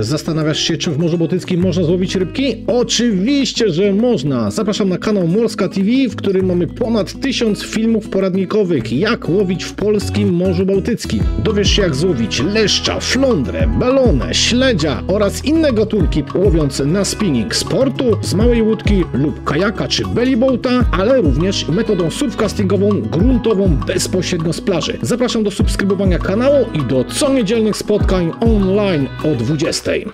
Zastanawiasz się, czy w Morzu Bałtyckim można złowić rybki? Oczywiście, że można! Zapraszam na kanał Morska TV, w którym mamy ponad 1000 filmów poradnikowych, jak łowić w polskim Morzu Bałtyckim. Dowiesz się, jak złowić leszcza, flądrę, balonę, śledzia oraz inne gatunki, łowiąc na spinning z portu, z małej łódki lub kajaka czy bellyboata, ale również metodą surfcastingową, gruntową, bezpośrednio z plaży. Zapraszam do subskrybowania kanału i do coniedzielnych spotkań online o 20:00.